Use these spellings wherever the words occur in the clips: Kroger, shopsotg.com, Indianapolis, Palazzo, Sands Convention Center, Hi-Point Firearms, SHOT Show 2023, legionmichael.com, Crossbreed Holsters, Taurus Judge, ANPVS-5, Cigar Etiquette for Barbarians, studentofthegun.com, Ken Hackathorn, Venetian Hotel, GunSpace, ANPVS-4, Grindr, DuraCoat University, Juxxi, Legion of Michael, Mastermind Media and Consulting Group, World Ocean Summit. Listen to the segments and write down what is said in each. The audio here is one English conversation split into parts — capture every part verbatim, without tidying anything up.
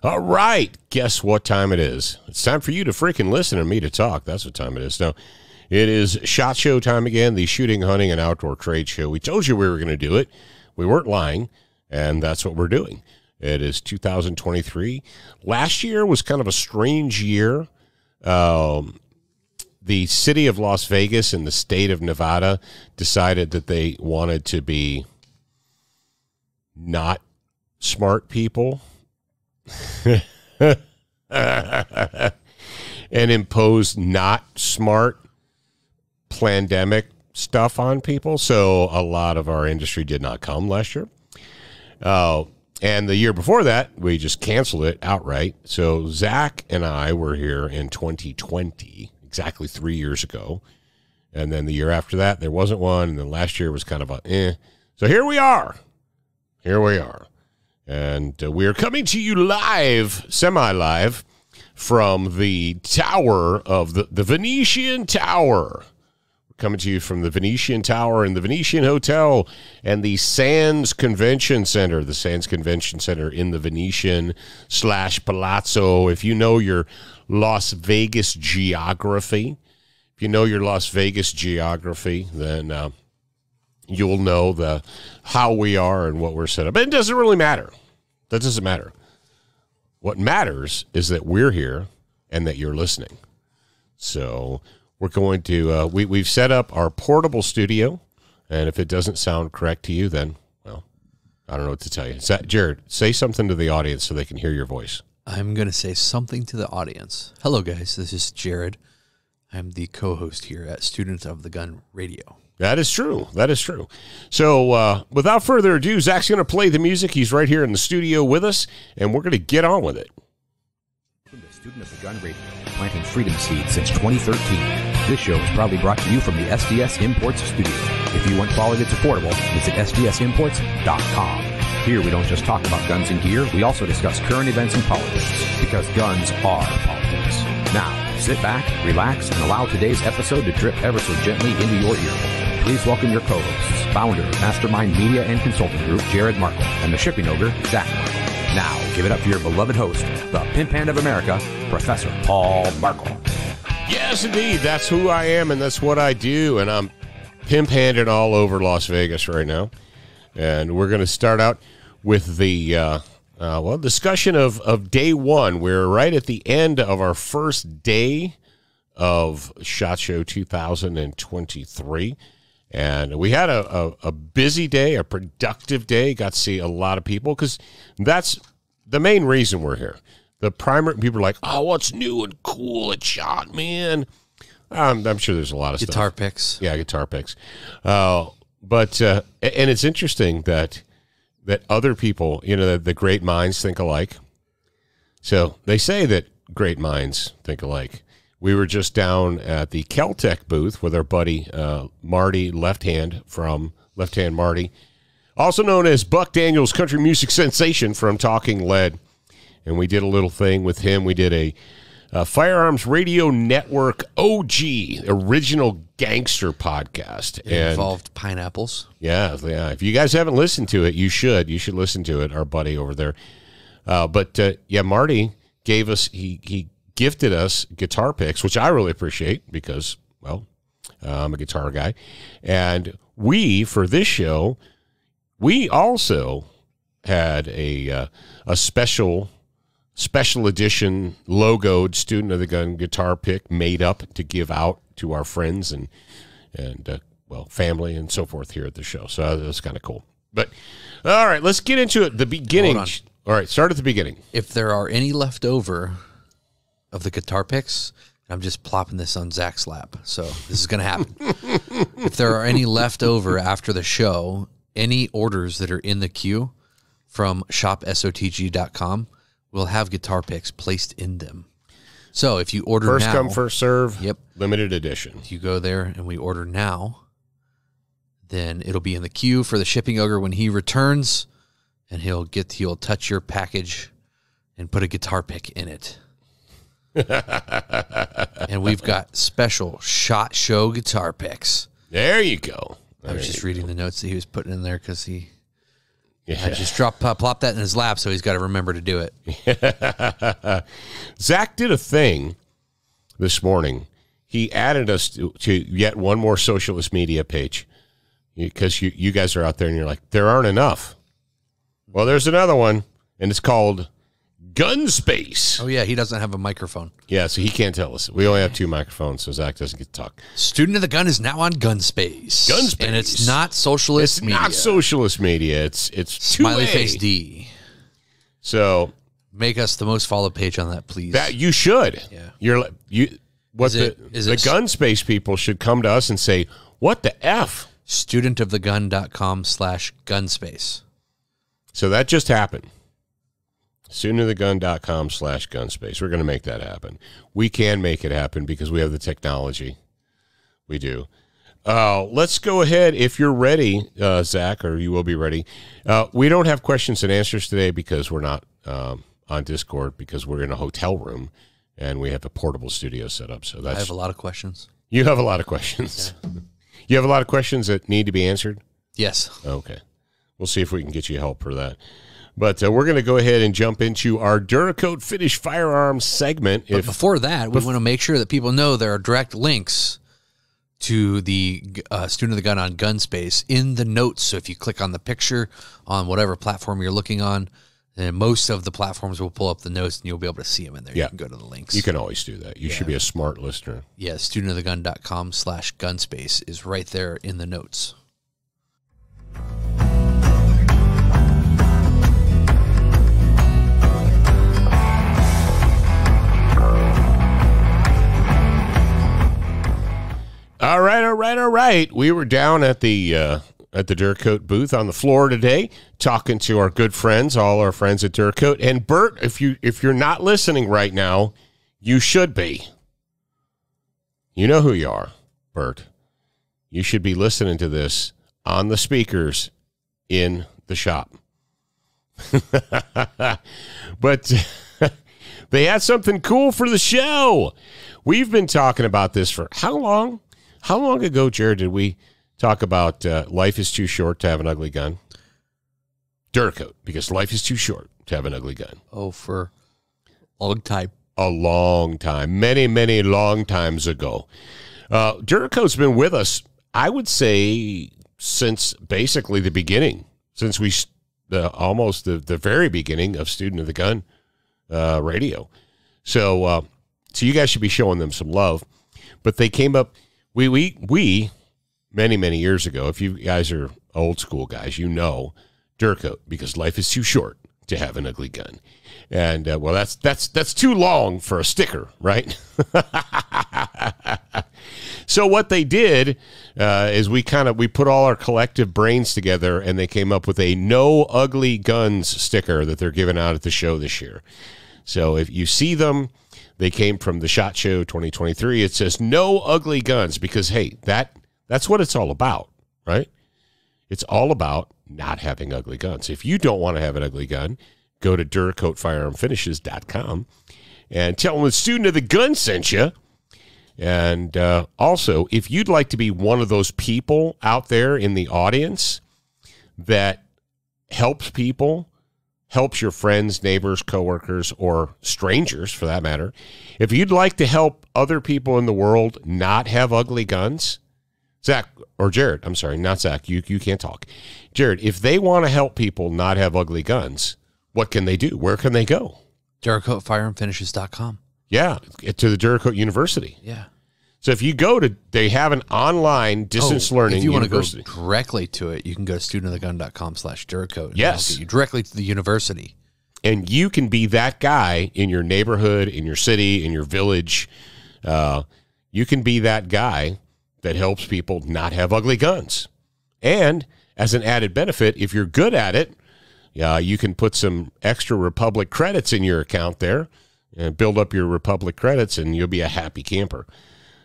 All right, guess what time it is? It's time for you to freaking listen and me to talk. That's what time it is. Now, it is SHOT Show time again, the shooting, hunting, and outdoor trade show. We told you we were going to do it. We weren't lying, and that's what we're doing. It is two thousand twenty-three. Last year was kind of a strange year. Um, the city of Las Vegas and the state of Nevada decided that they wanted to be not smart people and impose not smart pandemic stuff on people. So a lot of our industry did not come last year. Uh, And the year before that, we just canceled it outright. So Zach and I were here in twenty twenty, exactly three years ago. And then the year after that, there wasn't one. And then last year was kind of a eh. So here we are. Here we are. And uh, we are coming to you live, semi-live, from the tower of the, the Venetian Tower. Coming to you from the Venetian Tower and the Venetian Hotel and the Sands Convention Center, the Sands Convention Center in the Venetian slash Palazzo. If you know your Las Vegas geography, if you know your Las Vegas geography, then uh, you'll know the how we are and what we're set up. But it doesn't really matter. That doesn't matter. What matters is that we're here and that you're listening. So we're going to, uh, we, we've set up our portable studio, and if it doesn't sound correct to you, then, well, I don't know what to tell you. That, Jared, say something to the audience so they can hear your voice. I'm going to say something to the audience. Hello, guys. This is Jared. I'm the co-host here at Student of the Gun Radio. That is true. That is true. So uh, without further ado, Zach's going to play the music. He's right here in the studio with us, and we're going to get on with it. From the Student of the Gun Radio, planting freedom seeds since twenty thirteen. This show is proudly brought to you from the S D S Imports studio. If you want quality that's affordable, visit S D S imports dot com. Here we don't just talk about guns and gear, we also discuss current events and politics, because guns are politics. Now, sit back, relax, and allow today's episode to drip ever so gently into your ear. Please welcome your co-hosts, founder of Mastermind Media and Consulting Group, Jared Markel, and the shipping ogre, Zach Markel. Now, give it up for your beloved host, the pimp hand of America, Professor Paul Markel. Yes, indeed. That's who I am, and that's what I do, and I'm pimp-handed all over Las Vegas right now. And we're going to start out with the uh, uh, well discussion of, of day one. We're right at the end of our first day of SHOT Show two thousand twenty-three, and we had a, a, a busy day, a productive day. Got to see a lot of people because that's the main reason we're here. The primary people are like, oh, what's new and cool at SHOT, man? Um, I'm sure there's a lot of stuff. Guitar picks. Yeah, guitar picks. Uh, but, uh, and it's interesting that that other people, you know, the, the great minds think alike. So they say that great minds think alike. We were just down at the Kel-Tec booth with our buddy uh, Marty Left Hand from Left Hand Marty, also known as Buck Daniels, country music sensation from Talking Lead. And we did a little thing with him. We did a, a Firearms Radio Network O G, original gangster podcast. It and involved pineapples. Yeah, yeah. If you guys haven't listened to it, you should. You should listen to it, our buddy over there. Uh, but, uh, yeah, Marty gave us, he, he gifted us guitar picks, which I really appreciate because, well, uh, I'm a guitar guy. And we, for this show, we also had a uh, a special... special edition logoed Student of the Gun guitar pick made up to give out to our friends and, and uh, well, family and so forth here at the show. So that's kind of cool. But, all right, let's get into it. The beginning. All right, start at the beginning. If there are any left over of the guitar picks, I'm just plopping this on Zach's lap, so this is going to happen. If there are any left over after the show, any orders that are in the queue from shop S O T G dot com, we'll have guitar picks placed in them. So if you order first now, come, first serve, yep, limited edition. If you go there and we order now, then it'll be in the queue for the shipping ogre when he returns, and he'll get he'll touch your package and put a guitar pick in it. And we've got special SHOT Show guitar picks. There you go. There I was just reading go. the notes that he was putting in there because he Yeah. I just drop, uh, plop that in his lap, so he's got to remember to do it. Zach did a thing this morning. He added us to, to yet one more socialist media page, because you, you guys are out there and you're like, there aren't enough. Well, there's another one, and it's called GunSpace. Oh, yeah, he doesn't have a microphone. Yeah, so he can't tell us. We only have two microphones, so Zach doesn't get to talk. Student of the Gun is now on GunSpace. GunSpace. And it's not socialist it's media. It's not socialist media. It's, it's Smiley two A. Face D. So make us the most followed page on that, please. That you should. Yeah. You're you what is it, the, is the GunSpace people should come to us and say, what the F? student of the gun dot com slash GunSpace. So that just happened. student of the gun dot com slash GunSpace. We're going to make that happen. We can make it happen because we have the technology. We do. Uh, let's go ahead. If you're ready, uh, Zach, or you will be ready. Uh, we don't have questions and answers today because we're not um, on Discord, because we're in a hotel room and we have a portable studio set up. So that's, I have a lot of questions. You have a lot of questions. Yeah. You have a lot of questions that need to be answered? Yes. Okay. We'll see if we can get you help for that. But uh, we're going to go ahead and jump into our Duracoat Finish Firearms segment. If, but before that, we want to make sure that people know there are direct links to the uh, Student of the Gun on GunSpace in the notes. So if you click on the picture on whatever platform you're looking on, and most of the platforms will pull up the notes and you'll be able to see them in there. Yeah. You can go to the links. You can always do that. You yeah. should be a smart listener. Yeah, student of the gun dot com slash GunSpace is right there in the notes. All right, all right, all right. We were down at the uh, at the Duracoat booth on the floor today, talking to our good friends, all our friends at Duracoat. And Bert, if you if you're not listening right now, you should be. You know who you are, Bert. You should be listening to this on the speakers in the shop. But they had something cool for the show. We've been talking about this for how long? How long ago, Jared, did we talk about uh, life is too short to have an ugly gun? Duracoat, because life is too short to have an ugly gun. Oh, for a long time. A long time. Many, many long times ago. Uh, Duracoat's been with us, I would say, since basically the beginning, since we uh, almost the, the very beginning of Student of the Gun uh, radio. So, uh, so you guys should be showing them some love. But they came up... We, we, we, many, many years ago, if you guys are old school guys, you know Duracoat, because life is too short to have an ugly gun. And, uh, well, that's, that's, that's too long for a sticker, right? So what they did uh, is we kind of, we put all our collective brains together, and they came up with a no ugly guns sticker that they're giving out at the show this year. So if you see them, they came from the SHOT Show twenty twenty-three. It says no ugly guns because, hey, that that's what it's all about, right? It's all about not having ugly guns. If you don't want to have an ugly gun, go to Duracoat Firearm Finishes dot com and tell them the Student of the Gun sent you. And uh, also, if you'd like to be one of those people out there in the audience that helps people, helps your friends, neighbors, coworkers, or strangers, for that matter. If you'd like to help other people in the world not have ugly guns, Zach, or Jared, I'm sorry, not Zach, you, you can't talk. Jared, if they want to help people not have ugly guns, what can they do? Where can they go? Duracoat Firearm Finishes dot com. Yeah, to the Duracoat University. Yeah. So if you go to, they have an online distance oh, learning university. If you want to go directly to it, you can go to student of the gun dot com slash Duracoat. Yes. That'll get you directly to the university. And you can be that guy in your neighborhood, in your city, in your village. Uh, you can be that guy that helps people not have ugly guns. And as an added benefit, if you're good at it, uh, you can put some extra Republic credits in your account there and build up your Republic credits, and you'll be a happy camper.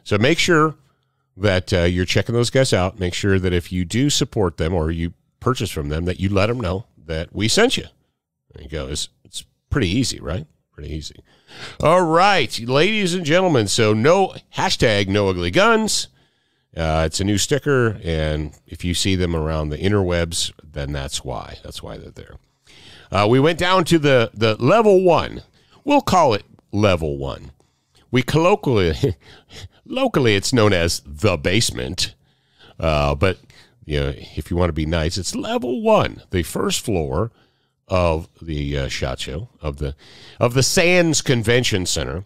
So make sure that uh, you're checking those guys out. Make sure that if you do support them or you purchase from them, that you let them know that we sent you. There you go. It's, it's pretty easy, right? Pretty easy. All right, ladies and gentlemen. So no hashtag no ugly guns. Uh, it's a new sticker, and if you see them around the interwebs, then that's why. That's why they're there. Uh, we went down to the, the level one. We'll call it level one. We colloquially, locally, it's known as the basement. Uh, but you know, if you want to be nice, it's level one, the first floor of the uh, SHOT Show, of the, of the Sands Convention Center.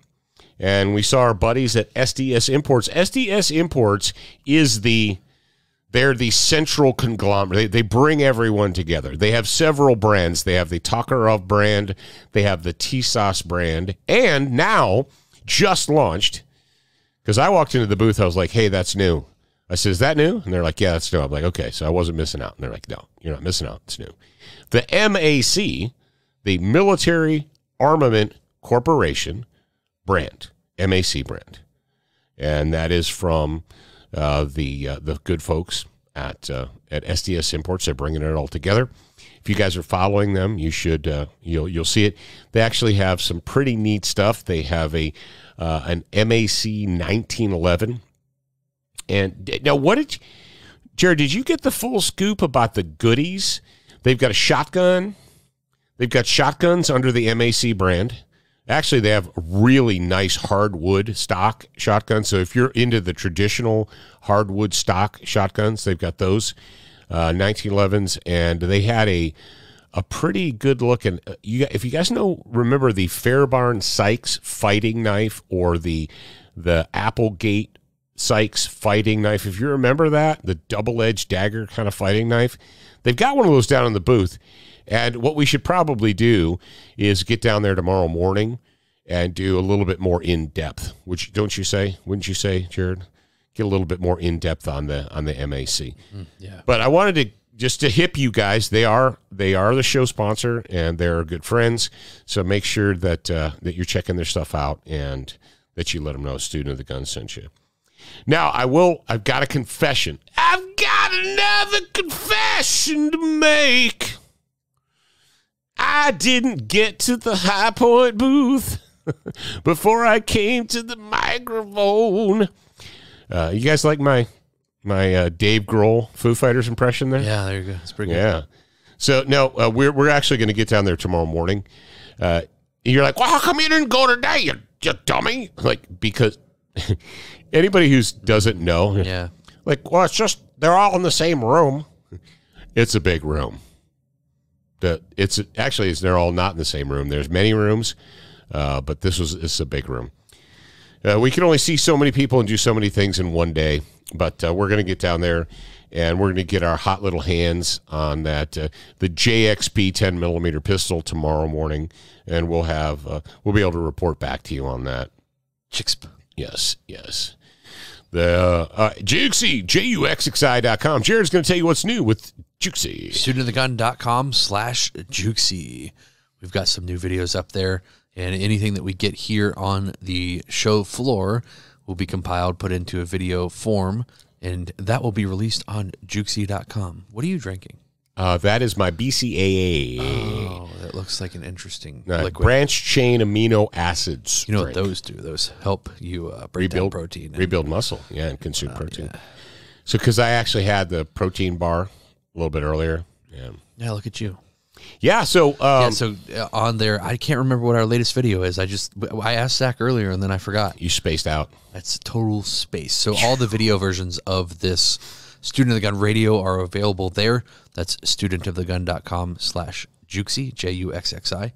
And we saw our buddies at S D S Imports. S D S Imports is the, they're the central conglomerate. They, they bring everyone together. They have several brands. They have the Takarov brand. They have the T S A S brand. And now, just launched, because I walked into the booth, I was like, hey, that's new. I said, is that new? And they're like, yeah, that's new. I'm like, okay, so I wasn't missing out. And they're like, no, you're not missing out. It's new. The M A C, the Military Armament Corporation, brand, M A C brand, and that is from uh, the uh, the good folks at uh, at S D S Imports. They're bringing it all together. If you guys are following them, you should uh, you'll you'll see it. They actually have some pretty neat stuff. They have a uh, an M A C nineteen eleven. And now, what did you, Jared? Did you get the full scoop about the goodies? They've got a shotgun. They've got shotguns under the M A C brand. Actually, they have really nice hardwood stock shotguns. So if you're into the traditional hardwood stock shotguns, they've got those uh, nineteen elevens, and they had a a pretty good looking. Uh, you, if you guys know, remember the Fairbarn Sykes fighting knife or the the Applegate Sykes fighting knife. If you remember that, the double edged dagger kind of fighting knife, they've got one of those down in the booth. And what we should probably do is get down there tomorrow morning and do a little bit more in-depth, which, don't you say? Wouldn't you say, Jared? Get a little bit more in-depth on the on the M A C. Mm, yeah. But I wanted to just to hip you guys. They are they are the show sponsor, and they're good friends. So make sure that, uh, that you're checking their stuff out and that you let them know Student of the Gun sent you. Now, I will, I've got a confession. I've got another confession to make. I didn't get to the High Point booth before I came to the microphone. Uh, you guys like my my uh, Dave Grohl Foo Fighters impression there? Yeah, there you go. It's pretty good. Yeah. So no, uh, we're we're actually going to get down there tomorrow morning. Uh, you're like, well, how come you didn't go today, you, you dummy? Like, because anybody who doesn't know, yeah, like, well, it's just they're all in the same room. It's a big room. The, it's actually it's, they're all not in the same room. There's many rooms, uh, but this was this is a big room. Uh, we can only see so many people and do so many things in one day, but uh, we're going to get down there, and we're going to get our hot little hands on that uh, the J X P ten millimeter pistol tomorrow morning, and we'll have uh, we'll be able to report back to you on that. J X P. Yes, yes. The uh, Juxxi, J U X X I dot com. Jared's going to tell you what's new with Juxxi. student of the gun dot com slash Juxxi. We've got some new videos up there, and anything that we get here on the show floor will be compiled, put into a video form, and that will be released on Juxxi dot com. What are you drinking? Uh, that is my B C A A. Oh, that looks like an interesting uh, liquid. Branch chain amino acids. You know drink. What those do? Those help you uh, break rebuild down protein, and rebuild muscle. Yeah, and consume uh, protein. Yeah. So, because I actually had the protein bar a little bit earlier. Yeah. Yeah. Look at you. Yeah. So. Um, yeah, so uh, on there, I can't remember what our latest video is. I just I asked Zach earlier and then I forgot. You spaced out. That's total space. So all the video versions of this Student of the Gun Radio are available there. That's student of the gun dot com slash Juxxi, J U X X I.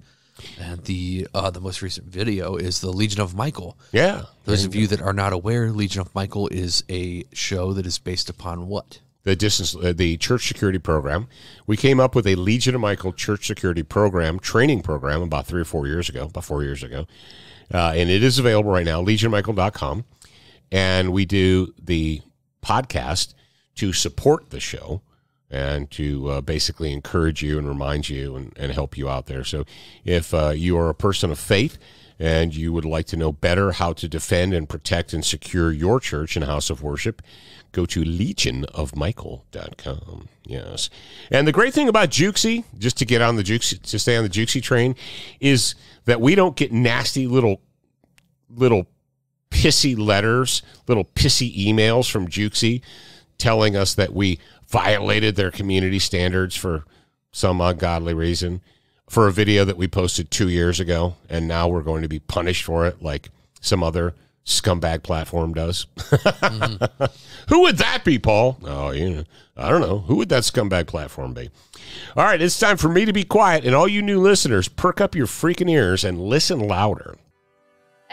And the uh, the most recent video is the Legion of Michael. Yeah. Those of you that are not aware, Legion of Michael is a show that is based upon what? The distance, uh, the church security program. We came up with a Legion of Michael church security program, training program, about three or four years ago, about four years ago. Uh, and it is available right now, legion michael dot com. And we do the podcast to support the show and to uh, basically encourage you and remind you and, and help you out there. So if uh, you are a person of faith and you would like to know better how to defend and protect and secure your church and house of worship, go to legion of michael dot com. Yes. And the great thing about Juxxi, just to get on the Juxxi, to stay on the Juxxi train, is that we don't get nasty little little pissy letters, little pissy emails from Juxxi telling us that we violated their community standards for some ungodly reason for a video that we posted two years ago, and now we're going to be punished for it like some other scumbag platform does. Mm-hmm. Who would that be, Paul? Oh, you know, I don't know. Who would that scumbag platform be? All right, it's time for me to be quiet, and all you new listeners, perk up your freaking ears and listen louder.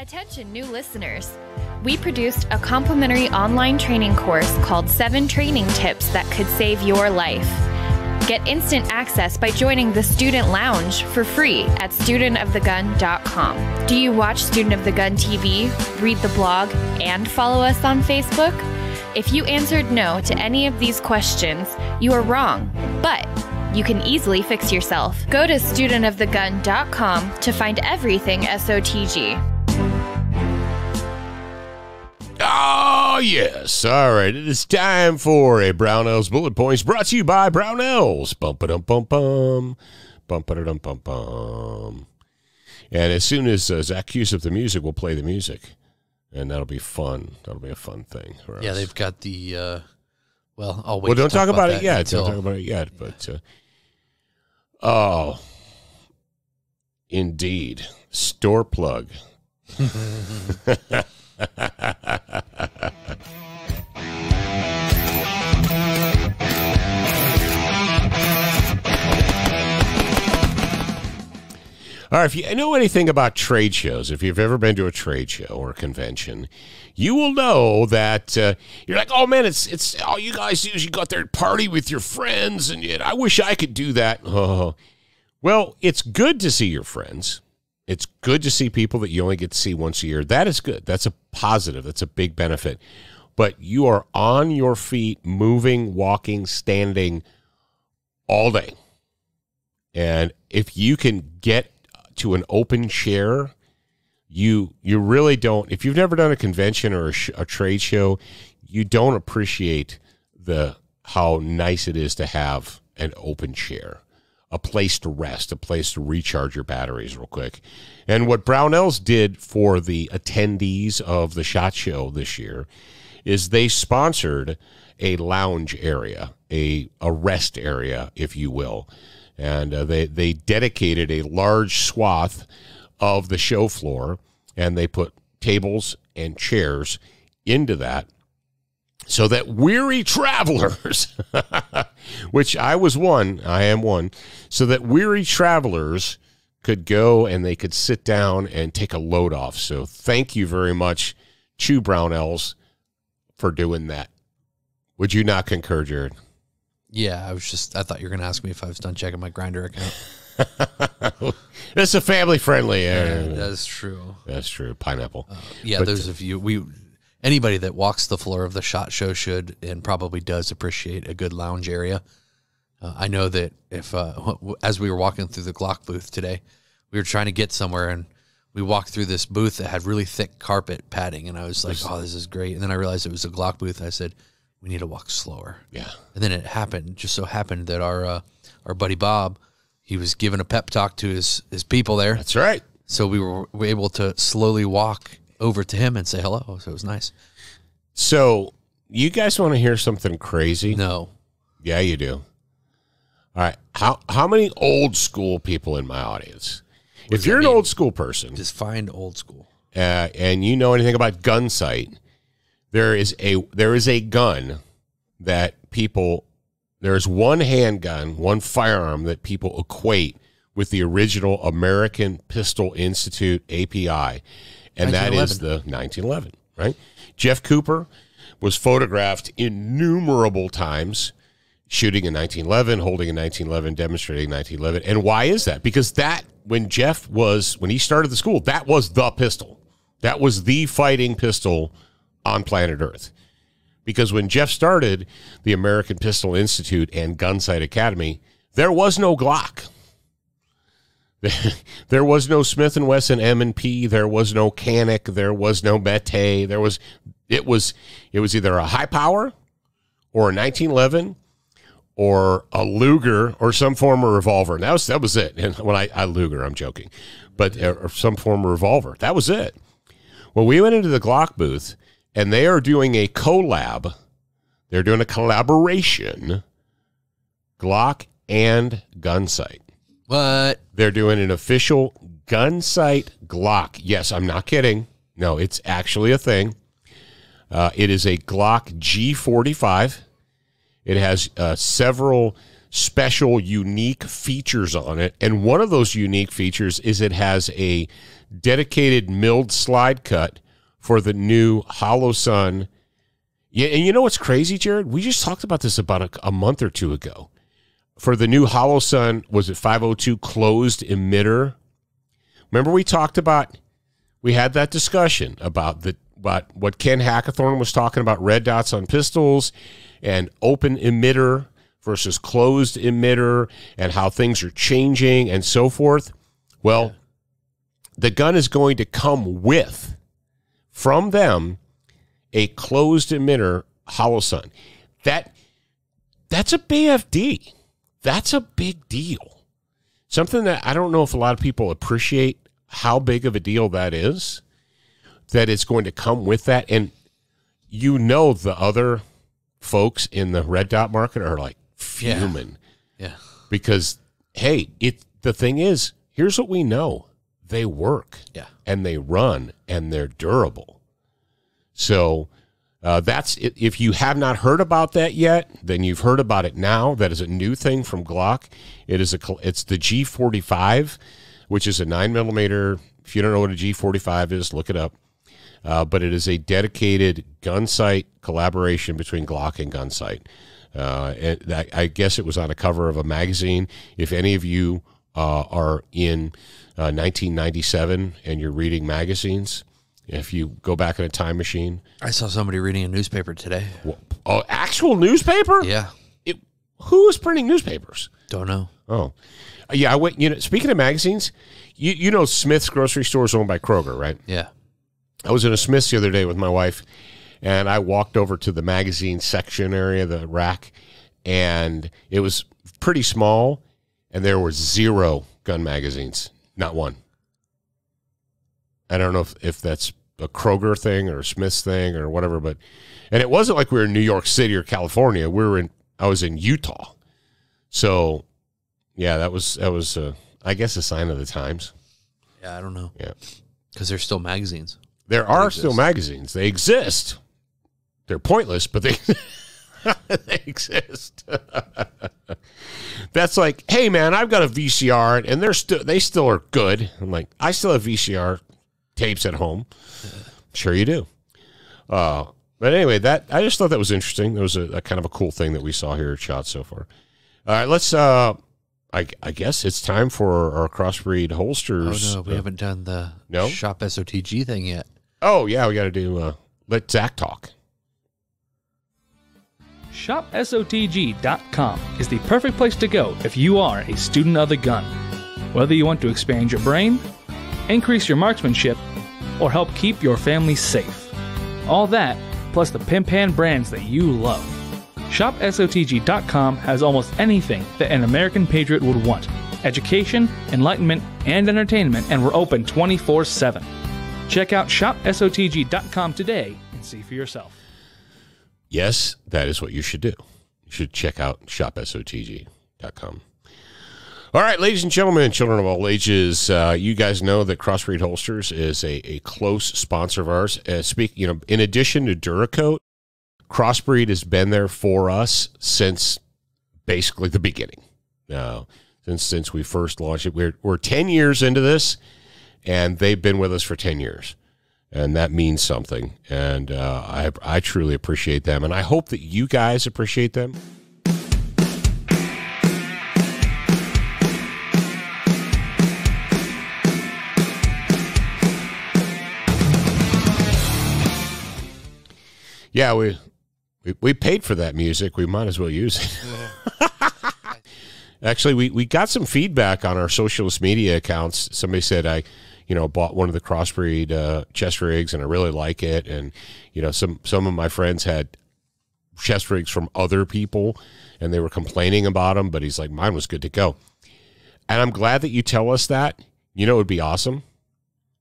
Attention, new listeners. We produced a complimentary online training course called Seven Training Tips That Could Save Your Life. Get instant access by joining the Student Lounge for free at student of the gun dot com. Do you watch Student of the Gun T V, read the blog, and follow us on Facebook? If you answered no to any of these questions, you are wrong, but you can easily fix yourself. Go to student of the gun dot com to find everything S O T G. Oh, yes. All right. It is time for a Brownells Bullet Points brought to you by Brownells. Bum-ba-dum-bum-bum. Bum-ba-dum-bum-bum. And as soon as uh, Zach cues up the music, we'll play the music. And that'll be fun. That'll be a fun thing for us. Yeah, they've got the, uh, well, I'll wait. Well, don't talk, talk about, about it yet. Until... Don't talk about it yet. Yeah. But, uh, oh, indeed. Store plug. All right, if you know anything about trade shows, if you've ever been to a trade show or a convention, you will know that uh, you're like, oh, man, it's it's all you guys do is you go out there and party with your friends, and, and I wish I could do that. Oh. Well, it's good to see your friends. It's good to see people that you only get to see once a year. That is good. That's a positive. That's a big benefit. But you are on your feet, moving, walking, standing all day. And if you can get to an open chair, you you really don't. If you've never done a convention or a, sh a trade show, you don't appreciate the how nice it is to have an open chair. A place to rest, a place to recharge your batteries real quick. And what Brownells did for the attendees of the SHOT Show this year is they sponsored a lounge area, a, a rest area, if you will. And uh, they, they dedicated a large swath of the show floor, and they put tables and chairs into that, so that weary travelers, which I was one, I am one, so that weary travelers could go and they could sit down and take a load off. So thank you very much to Brownells for doing that. Would you not concur, Jared? Yeah, I was just, I thought you were going to ask me if I was done checking my Grindr account. That's a family-friendly. Yeah, uh, that's true. That's true. Pineapple. Uh, yeah, but those of you, we... Anybody that walks the floor of the SHOT Show should and probably does appreciate a good lounge area. Uh, I know that if uh, as we were walking through the Glock booth today, we were trying to get somewhere, and we walked through this booth that had really thick carpet padding, and I was like, oh, this is great. And then I realized it was a Glock booth, and I said, we need to walk slower. Yeah. And then it happened, just so happened that our uh, our buddy Bob, he was giving a pep talk to his, his people there. That's right. So we were, we were able to slowly walk over to him and say hello. So it was nice. So you guys want to hear something crazy? No. Yeah, you do. All right. How how many old school people in my audience? If you're an old school person, just find old school. Uh, and you know anything about Gunsight? There is a there is a gun that people there is one handgun, one firearm that people equate with the original American Pistol Institute A P I. And that is the nineteen eleven, right? Jeff Cooper was photographed innumerable times shooting in nineteen eleven, holding a nineteen eleven, demonstrating nineteen eleven. And why is that? Because that, when Jeff was, when he started the school, that was the pistol. That was the fighting pistol on planet Earth. Because when Jeff started the American Pistol Institute and Gunsight Academy, there was no Glock. There was no Smith and Wesson M and P. There was no Canic. There was no Mete. There was it was it was either a high power, or a nineteen eleven, or a Luger, or some form of revolver. And that was that was it. And when I, I Luger, I'm joking, but uh, some form of revolver. That was it. Well, we went into the Glock booth, and they are doing a collab. They're doing a collaboration, Glock and Gunsight. What? They're doing an official Gunsight Glock. Yes, I'm not kidding. No, it's actually a thing. Uh, it is a Glock G forty-five. It has uh, several special, unique features on it. And one of those unique features is it has a dedicated milled slide cut for the new Holosun. Yeah, and you know what's crazy, Jared? We just talked about this about a, a month or two ago. For the new Holosun, was it five oh two closed emitter? Remember we talked about, we had that discussion about the about what Ken Hackathorn was talking about, red dots on pistols and open emitter versus closed emitter and how things are changing and so forth. Well, yeah. The gun is going to come with, from them, a closed emitter Holosun. That, that's a B F D. That's a big deal. Something that I don't know if a lot of people appreciate how big of a deal that is, that it's going to come with that. And you know the other folks in the red dot market are like fuming. Yeah. yeah. Because, hey, it the thing is, here's what we know. They work. Yeah. And they run, and they're durable. So... Uh, that's if you have not heard about that yet, then you've heard about it now. That is a new thing from Glock. It is a it's the G forty-five, which is a nine millimeter. If you don't know what a G forty-five is, look it up. Uh, but it is a dedicated Gunsight collaboration between Glock and Gunsight. Uh, and I, I guess it was on a cover of a magazine. If any of you uh, are in uh, nineteen ninety-seven and you're reading magazines. If you go back in a time machine. I saw somebody reading a newspaper today. Well, oh, actual newspaper? Yeah. It, who was printing newspapers? Don't know. Oh. Yeah, I went, you know, speaking of magazines, you, you know Smith's grocery store is owned by Kroger, right? Yeah. I was in a Smith's the other day with my wife, and I walked over to the magazine section area, the rack, and it was pretty small, and there were zero gun magazines, not one. I don't know if, if that's a Kroger thing or a Smith's thing or whatever, but, and it wasn't like we were in New York City or California. We were in, I was in Utah. So yeah, that was, that was, uh, I guess a sign of the times. Yeah. I don't know. Yeah. Cause there's still magazines. There they are exist. still magazines. They exist. They're pointless, but they, they exist. That's like, hey man, I've got a V C R and they're still, they still are good. I'm like, I still have V C R tapes at home. Sure you do. Uh, but anyway, that I just thought that was interesting. That was a, a kind of a cool thing that we saw here at SHOT so far. All right, let's, uh, I, I guess it's time for our Crossbreed Holsters. Oh, no, we uh, haven't done the no? Shop S O T G thing yet. Oh, yeah, we got to do, uh, let Zach talk. shop S O T G dot com is the perfect place to go if you are a student of the gun. Whether you want to expand your brain, increase your marksmanship, or help keep your family safe. All that, plus the pimp hand brands that you love. shop S O T G dot com has almost anything that an American patriot would want. Education, enlightenment, and entertainment, and we're open twenty-four seven. Check out shop S O T G dot com today and see for yourself. Yes, that is what you should do. You should check out shop S O T G dot com. All right, ladies and gentlemen, children of all ages, uh, you guys know that Crossbreed Holsters is a, a close sponsor of ours. Uh, speak, you know, in addition to Duracoat, Crossbreed has been there for us since basically the beginning. Uh, since since we first launched it, we're we're ten years into this, and they've been with us for ten years, and that means something. And uh, I I truly appreciate them, and I hope that you guys appreciate them. Yeah, we, we we paid for that music. We might as well use it. Actually, we, we got some feedback on our socialist media accounts. Somebody said, I, you know, bought one of the Crossbreed uh, chest rigs, and I really like it. And, you know, some, some of my friends had chest rigs from other people, and they were complaining about them, but he's like, mine was good to go. And I'm glad that you tell us that. You know, it would be awesome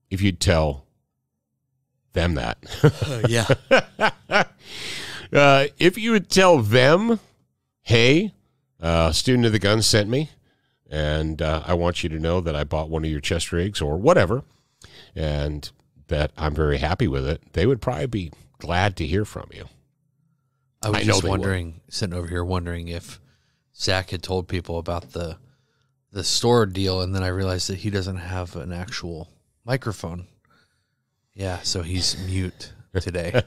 if you'd tell them that. uh, yeah. Uh, if you would tell them, hey, uh, Student of the Gun sent me, and uh, I want you to know that I bought one of your chest rigs or whatever, and that I'm very happy with it, they would probably be glad to hear from you. I was I just wondering, would. sitting over here wondering if Zach had told people about the the store deal, and then I realized that he doesn't have an actual microphone. Yeah, so he's mute today.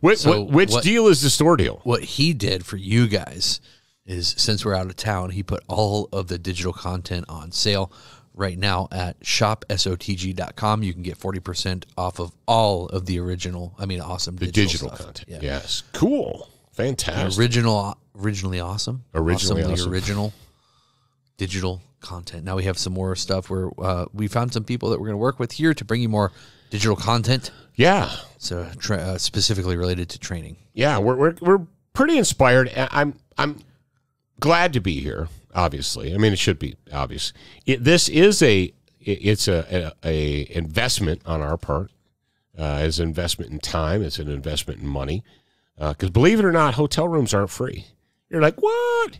Which, so which what, deal is the store deal? What he did for you guys is, since we're out of town, he put all of the digital content on sale right now at shop S O T G dot com. You can get forty percent off of all of the original, I mean, awesome digital, the digital stuff. content. Yeah. Yes. Cool. Fantastic. The original, originally awesome. Originally awesome. awesome. The original digital content. Now we have some more stuff where uh, we found some people that we're going to work with here to bring you more digital content. Yeah. So tra uh, specifically related to training. Yeah, we're we're we're pretty inspired. I'm I'm glad to be here. Obviously, I mean it should be obvious. It, this is a it's a, a a investment on our part. Uh, it's an investment in time. It's an investment in money. Because uh, believe it or not, hotel rooms aren't free. You're like what?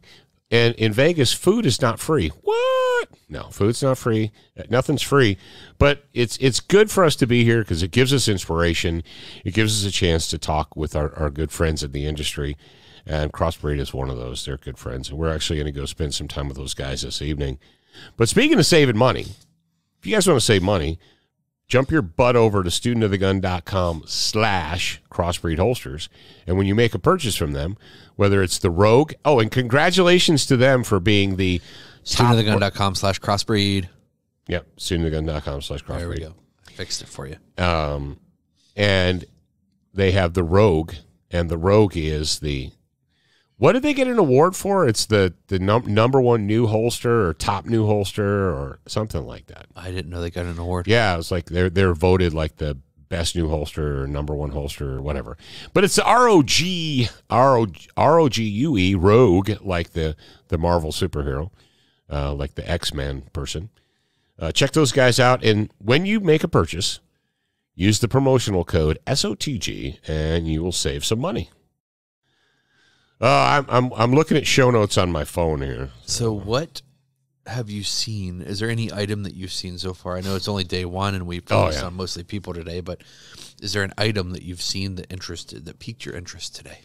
And in Vegas, food is not free. What? No, food's not free. Nothing's free. But it's it's good for us to be here because it gives us inspiration. It gives us a chance to talk with our, our good friends in the industry. And Crossbreed is one of those. They're good friends. And we're actually going to go spend some time with those guys this evening. But speaking of saving money, if you guys want to save money, jump your butt over to student of the gun dot com slash crossbreed holsters. And when you make a purchase from them, whether it's the Rogue, oh, and congratulations to them for being the student of the gun dot com slash crossbreed. Yep, student of the gun dot com slash crossbreed. There we go. I fixed it for you. Um, and they have the Rogue, and the Rogue is the, what did they get an award for? It's the, the num number one new holster or top new holster or something like that. I didn't know they got an award. Yeah, it's like they're they're voted like the best new holster or number one holster or whatever. But it's the R O G, R O G, R O G U E, Rogue, like the, the Marvel superhero, uh, like the X-Men person. Uh, check those guys out. And when you make a purchase, use the promotional code S O T G and you will save some money. Uh, I'm, I'm, I'm looking at show notes on my phone here. So what have you seen? Is there any item that you've seen so far? I know it's only day one and we focused oh, yeah. on mostly people today, but is there an item that you've seen that interested, that piqued your interest today?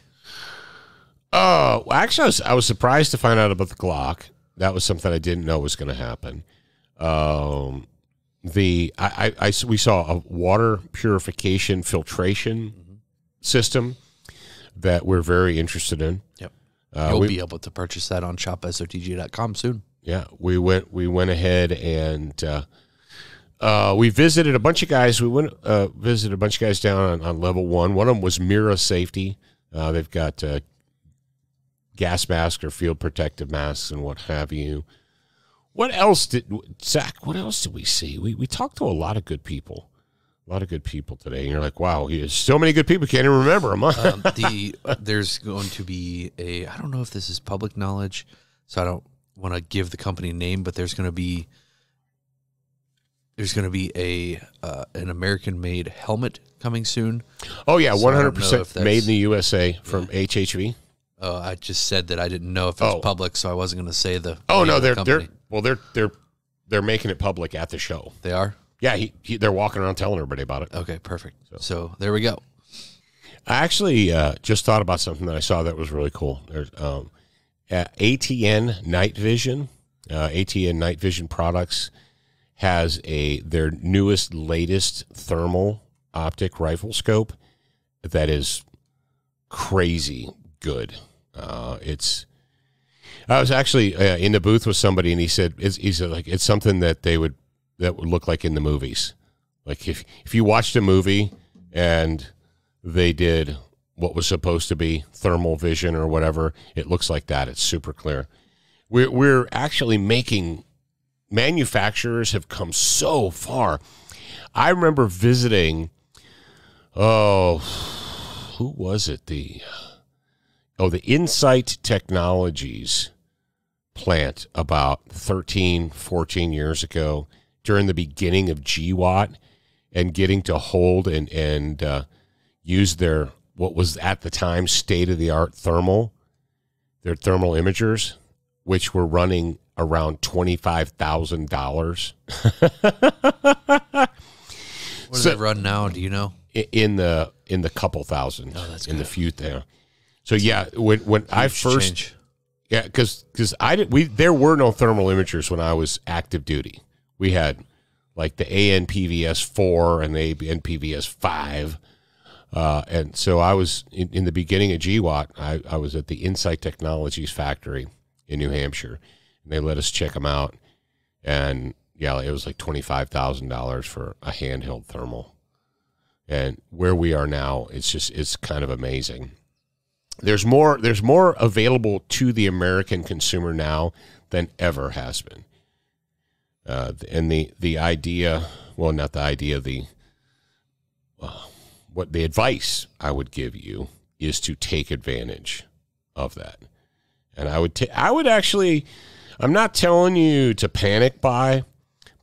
Oh, uh, actually I was, I was surprised to find out about the Glock. That was something I didn't know was going to happen. Um, the, I, I, I, we saw a water purification filtration mm-hmm. system that we're very interested in. Yep. Uh, You'll we, be able to purchase that on shop S O T G dot com soon. Yeah. We went, we went ahead and, uh, uh, we visited a bunch of guys. We went, uh, visited a bunch of guys down on, on level one. One of them was Mira Safety. Uh, they've got, uh, gas masks or field protective masks and what have you. What else did Zach, what else did we see? We, we talked to a lot of good people. A lot of good people today, and you're like, wow, there's so many good people, can't even remember them. Huh? um, the, there's going to be a, I don't know if this is public knowledge, so I don't want to give the company name, but there's going to be, there's going to be a uh, an American-made helmet coming soon. Oh, yeah, so one hundred percent made in the U S A from yeah. H H V. Oh, uh, I just said that I didn't know if it was oh. public, so I wasn't going to say the Oh, no, they're, the they're, well, they're, they're, they're making it public at the show. They are? Yeah, he, he, they're walking around telling everybody about it. Okay, perfect. So, so there we go. I actually uh, just thought about something that I saw that was really cool. There's um, uh, A T N Night Vision, uh, A T N Night Vision Products has a their newest, latest thermal optic rifle scope that is crazy good. Uh, it's. I was actually uh, in the booth with somebody, and he said, "Is he said like it's something that they would." That would look like in the movies. Like if, if you watched a movie and they did what was supposed to be thermal vision or whatever, it looks like that. It's super clear. We're, we're actually making, manufacturers have come so far. I remember visiting, oh, who was it? The, oh, the Insight Technologies plant about thirteen, fourteen years ago. During the beginning of G W O T, and getting to hold and, and uh, use their, what was at the time, state-of-the-art thermal, their thermal imagers, which were running around twenty-five thousand dollars. What does so, it run now? Do you know? In the in the couple thousand, oh, that's in good. the few there. So yeah, when when Huge I first, change. yeah, because because I did we there were no thermal imagers when I was active duty. We had like the A N P V S four and the A N P V S five, uh, and so I was in, in the beginning of G W O T. I I was at the Insight Technologies factory in New Hampshire, and they let us check them out. And yeah, it was like twenty-five thousand dollars for a handheld thermal. And where we are now, it's just, it's kind of amazing. There's more, there's more available to the American consumer now than ever has been. Uh, and the, the idea, well, not the idea, the, uh, what the advice I would give you is to take advantage of that. And I would, t I would actually, I'm not telling you to panic buy,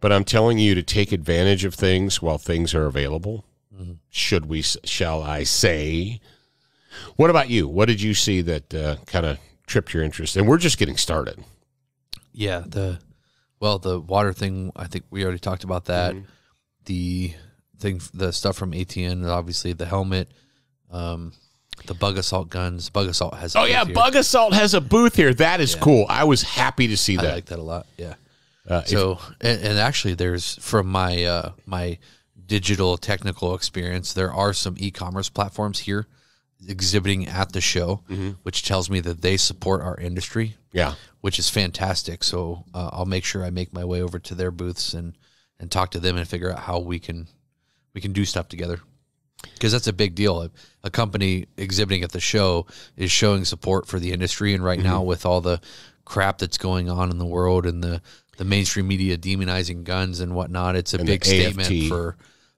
but I'm telling you to take advantage of things while things are available. Mm-hmm. Should we, shall I say? What about you? What did you see that uh, kind of tripped your interest? And we're just getting started. Yeah. The, well, the water thing, I think we already talked about that. Mm-hmm. The thing, the stuff from A T N, obviously the helmet, um, the Bug-A-Salt guns. Bug-A-Salt has a oh, booth yeah. Bug-A-Salt has a booth here. That is yeah. cool. I was happy to see that. I like that a lot. Yeah. Uh, so, and, and actually there's from my, uh, my digital technical experience, there are some e-commerce platforms here exhibiting at the show, mm-hmm. which tells me that they support our industry. Yeah. Which is fantastic. So uh, I'll make sure I make my way over to their booths and, and talk to them and figure out how we can, we can do stuff together. Because that's a big deal. A company exhibiting at the show is showing support for the industry. And right mm-hmm. now with all the crap that's going on in the world and the, the mainstream media demonizing guns and whatnot, it's a and big statement for,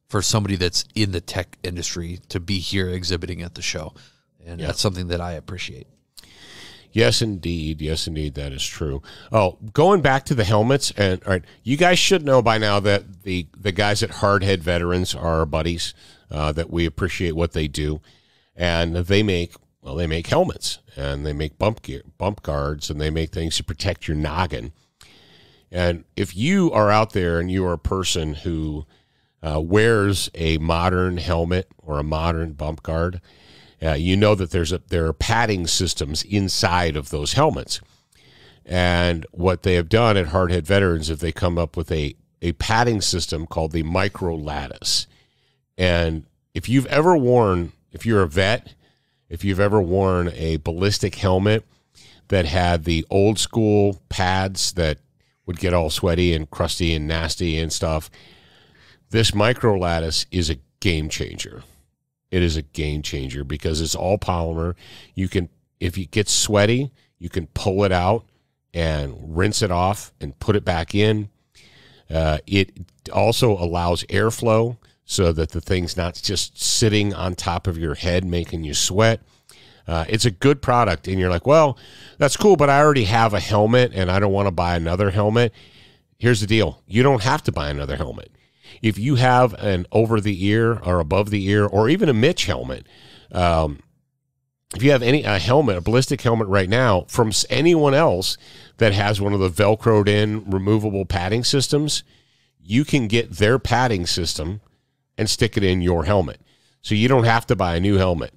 for somebody that's in the tech industry to be here exhibiting at the show. And yeah. that's something that I appreciate. Yes, indeed. Yes, indeed. That is true. Oh, going back to the helmets. And all right, you guys should know by now that the, the guys at Hardhead Veterans are our buddies. Uh, that we appreciate what they do, and they make well, they make helmets and they make bump gear, bump guards, and they make things to protect your noggin. And if you are out there and you are a person who uh, wears a modern helmet or a modern bump guard, uh, you know that there's a there are padding systems inside of those helmets. And what they have done at Hardhead Veterans is they come up with a a padding system called the micro lattice. And if you've ever worn, if you're a vet, if you've ever worn a ballistic helmet that had the old school pads that would get all sweaty and crusty and nasty and stuff, this micro lattice is a game changer. It is a game changer because it's all polymer. You can, if it gets sweaty, you can pull it out and rinse it off and put it back in. Uh, it also allows airflow, so that the thing's not just sitting on top of your head making you sweat. Uh, it's a good product, and you're like, well, that's cool, but I already have a helmet, and I don't want to buy another helmet. Here's the deal. You don't have to buy another helmet. If you have an over-the-ear or above-the-ear or even a Mitch helmet, um, if you have any a helmet, a ballistic helmet right now, from anyone else that has one of the Velcroed-in removable padding systems, you can get their padding system and stick it in your helmet. So you don't have to buy a new helmet.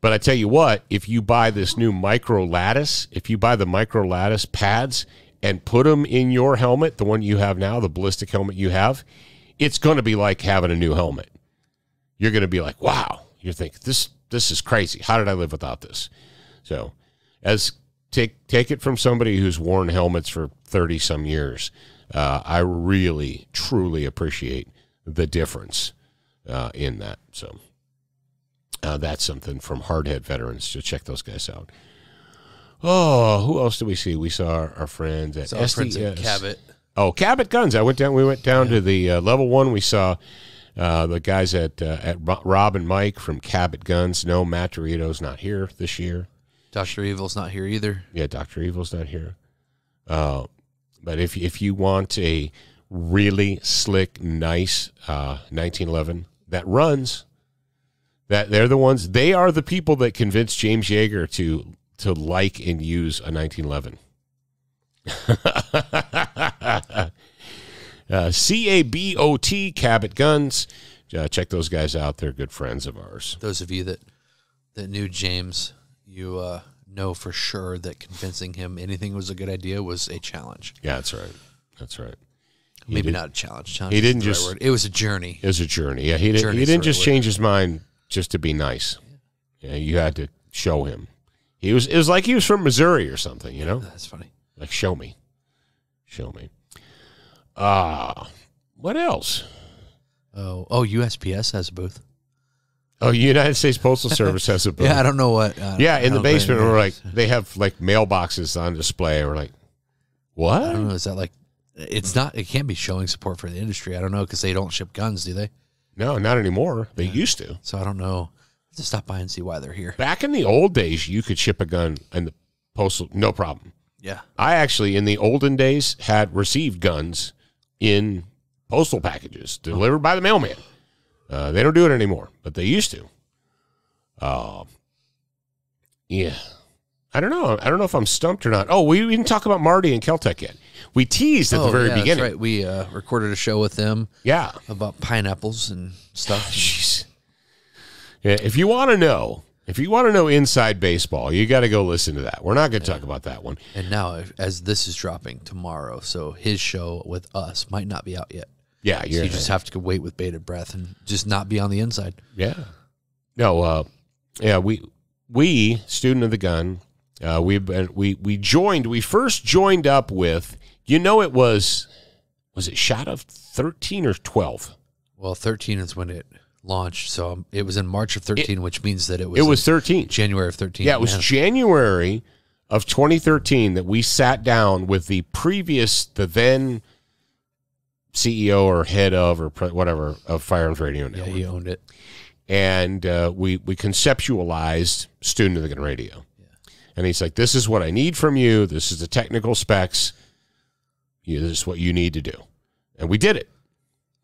But I tell you what, if you buy this new micro lattice, if you buy the micro lattice pads and put them in your helmet, the one you have now, the ballistic helmet you have, it's going to be like having a new helmet. You're going to be like, wow. You're thinking, this this is crazy. How did I live without this? So as take, take it from somebody who's worn helmets for thirty-some years, uh, I really, truly appreciate the difference. Uh, in that. So uh, that's something from Hardhead Veterans. So check those guys out. Oh, who else did we see? We saw our, our friends at S D S. Cabot. Oh, Cabot Guns. I went down. We went down yeah. to the uh, level one. We saw uh, the guys at uh, at Rob and Mike from Cabot Guns. No, Matt Dorito's not here this year. Doctor Evil's not here either. Yeah, Doctor Evil's not here. Uh, but if if you want a really slick, nice uh, nineteen eleven that runs. That they're the ones. They are the people that convinced James Yeager to to like and use a nineteen eleven. uh, C A B O T, Cabot Guns. Uh, check those guys out. They're good friends of ours. Those of you that that knew James, you uh, know for sure that convincing him anything was a good idea was a challenge. Yeah, that's right. That's right. He Maybe did, not a challenge. challenge he didn't just. Right, it was a journey. It was a journey. Yeah, he didn't. He didn't just change his mind just to be nice. Yeah, you had to show him. He was. It was like he was from Missouri or something. You know. Yeah, that's funny. Like show me, show me. Ah, uh, what else? Oh, oh, U S P S has a booth. Oh, United States Postal Service has a booth. Yeah, I don't know what. Uh, yeah, in the basement, we're like, they have like mailboxes on display. We're like, what? I don't know. Is that like? It's not. It can't be showing support for the industry. I don't know, because they don't ship guns, do they? No, not anymore. They yeah. used to. So I don't know. I have to stop by and see why they're here. Back in the old days, you could ship a gun and the postal, no problem. Yeah, I actually in the olden days had received guns in postal packages delivered oh. by the mailman. Uh, they don't do it anymore, but they used to. Uh, yeah. I don't know. I don't know if I'm stumped or not. Oh, we didn't talk about Marty and Kel-Tec yet. We teased at oh, the very yeah, beginning. That's right. We uh, recorded a show with them. Yeah, about pineapples and stuff. Jeez. Yeah. If you want to know, if you want to know inside baseball, you got to go listen to that. We're not going to yeah. talk about that one. And now, as this is dropping tomorrow, so his show with us might not be out yet. Yeah, you're so you just have to wait with bated breath and just not be on the inside. Yeah. No. Uh, yeah. We we student of the gun. Uh, we've been, we we joined. We first joined up with, you know, it was was it shot of thirteen or twelve? Well, thirteen is when it launched, so um, it was in March of thirteen, it, which means that it was it was thirteen, January of thirteen. Yeah, it was yeah. January of twenty thirteen that we sat down with the previous, the then C E O or head of or pre, whatever of Firearms Radio Network. Yeah, he owned it, and uh, we we conceptualized Student of the Gun Radio. And he's like, this is what I need from you. This is the technical specs. This is what you need to do. And we did it.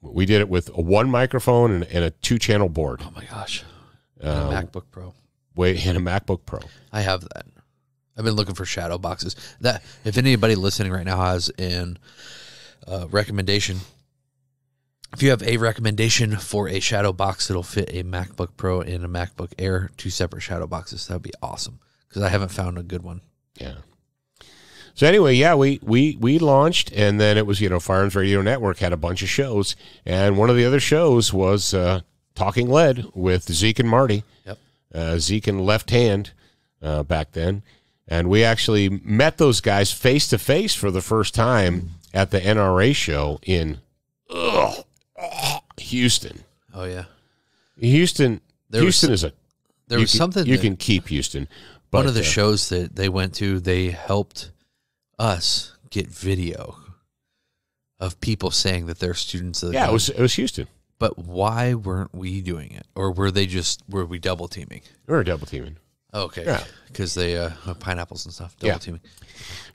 We did it with a one microphone and, and a two-channel board. Oh, my gosh. Um, a MacBook Pro. Wait, and a MacBook Pro. I have that. I've been looking for shadow boxes. That, if anybody listening right now has an uh, recommendation, if you have a recommendation for a shadow box that'll fit a MacBook Pro and a MacBook Air, two separate shadow boxes, that would be awesome. Because I haven't found a good one. Yeah. So anyway, yeah, we we we launched, and then it was, you know, Firearms Radio Network had a bunch of shows, and one of the other shows was uh, Talking Lead with Zeke and Marty. Yep. Uh, Zeke and Left Hand uh, back then, and we actually met those guys face to face for the first time at the N R A show in ugh, ugh, Houston. Oh yeah, Houston. There Houston was, is a there was can, something you that, can keep Houston. But one of the uh, shows that they went to, they helped us get video of people saying that they're students of the yeah, gun. it was it was Houston. But why weren't we doing it? Or were they just were we double teaming? We were double teaming. Okay, yeah, because they uh, have pineapples and stuff. Double yeah. teaming.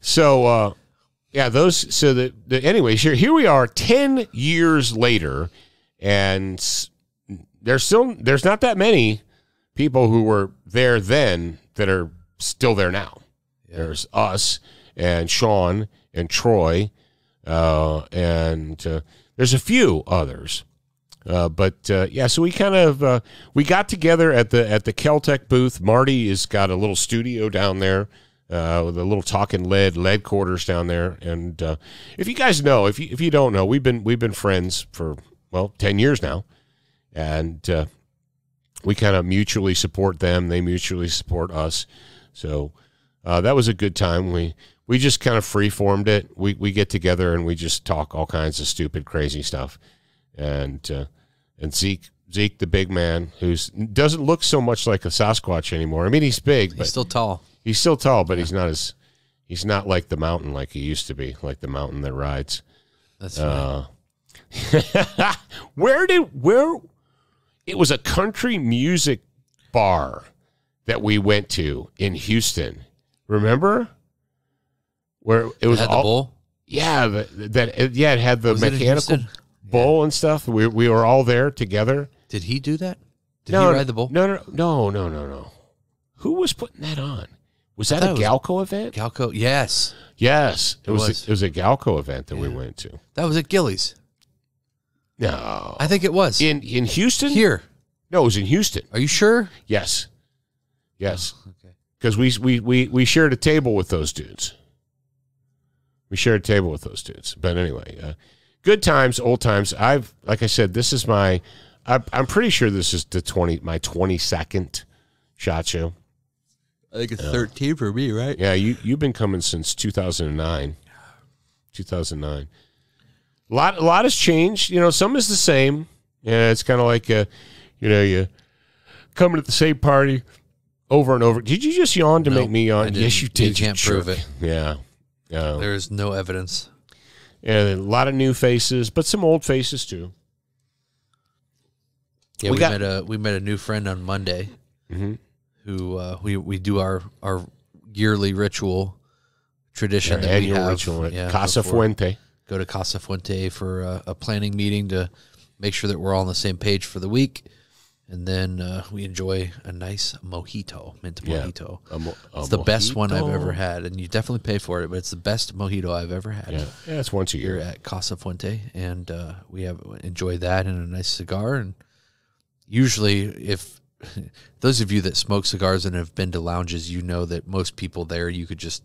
So uh, yeah, those. So the, the anyways, here here we are, ten years later, and there's still there's not that many people who were there then that are still there now. Yeah. There's us and Sean and Troy, uh, and uh, there's a few others. Uh, but uh, yeah, so we kind of uh, we got together at the at the Kel-Tec booth. Marty has got a little studio down there uh, with a little Talking Lead lead quarters down there. And uh, if you guys know, if you if you don't know, we've been we've been friends for well ten years now, and. Uh, We kind of mutually support them. They mutually support us. So uh, that was a good time. We we just kind of free-formed it. We we get together and we just talk all kinds of stupid, crazy stuff. And uh, and Zeke, Zeke, the big man, who doesn't look so much like a Sasquatch anymore. I mean, he's big. He's but still tall. He's still tall, but yeah. he's not as he's not like the mountain like he used to be, like the mountain that rides. That's uh, right. where did... where? It was a country music bar that we went to in Houston. Remember? Where it was all, the bowl? Yeah, that, that yeah, it had the was mechanical bull yeah. and stuff. We we were all there together. Did he do that? Did no, he ride the bull? No, no, no, no, no, no. Who was putting that on? Was that a Galco was, event? Galco, yes, yes. It, it was. was. A, it was a Galco event that yeah. we went to. That was at Gillies. No, I think it was in in Houston. Here, no, it was in Houston. Are you sure? Yes, yes. Oh, okay, because we, we we we shared a table with those dudes. We shared a table with those dudes. But anyway, uh, good times, old times. I've, like I said, this is my, I, I'm pretty sure this is the twenty, my twenty-second SHOT Show. I think it's uh, thirteen for me, right? Yeah, you, you've been coming since two thousand nine. two thousand nine. A lot, a lot has changed. You know, some is the same. Yeah, it's kind of like, uh, you know, you coming to the same party over and over. Did you just yawn to no, make me yawn? Yes, you did. You can't you prove it. Yeah. Uh, there is no evidence. And a lot of new faces, but some old faces too. Yeah, we, we got, met a we met a new friend on Monday, mm-hmm. who uh, we we do our our yearly ritual tradition. Our that annual we have, ritual at yeah, Casa Fuente. Go to Casa Fuente for uh, a planning meeting to make sure that we're all on the same page for the week, and then uh, we enjoy a nice mojito, mint mojito. Yeah, a mo a it's the mojito. Best one I've ever had, and you definitely pay for it, but it's the best mojito I've ever had. Yeah, yeah, it's once a year. Here at Casa Fuente, and uh, we have enjoy that and a nice cigar. And usually, if those of you that smoke cigars and have been to lounges, you know that most people there, you could just...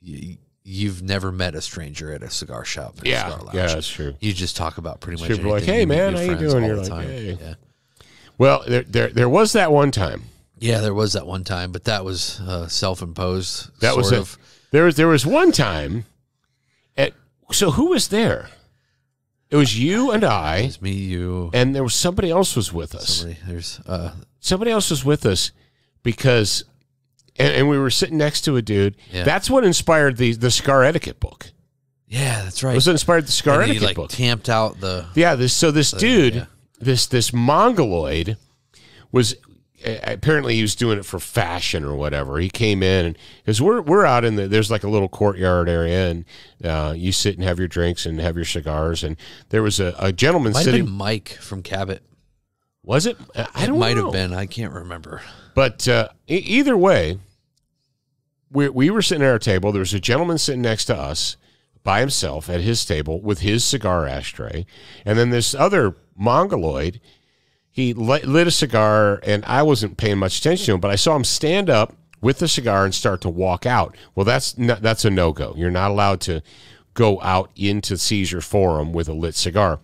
You, You've never met a stranger at a cigar shop. Yeah, cigar yeah, that's true. You just talk about pretty much anything. Like, hey, you man, how you doing? You're like, time. Hey. Yeah. Well, there, there, there was that one time. Yeah, there was that one time, but that was uh, self-imposed. That was of. A, there was there was one time. At so who was there? It was you and I. It was me, you, and there was somebody else was with us. Somebody, there's uh, somebody else was with us because. And, and we were sitting next to a dude. Yeah. That's what inspired the the cigar etiquette book. Yeah, that's right. It was what inspired the cigar and etiquette he, like, book. Tamped out the yeah. This so this the, dude, yeah. this this mongoloid, was apparently he was doing it for fashion or whatever. He came in and because we're we're out in the there's like a little courtyard area and uh, you sit and have your drinks and have your cigars and there was a, a gentleman might sitting. Have been Mike from Cabot. Was it? I don't know. It might have been. I can't remember. But uh, e either way, we we were sitting at our table. There was a gentleman sitting next to us by himself at his table with his cigar ashtray. And then this other mongoloid, he lit, lit a cigar, and I wasn't paying much attention to him, but I saw him stand up with the cigar and start to walk out. Well, that's no, that's a no-go. You're not allowed to go out into Caesar Forum with a lit cigar.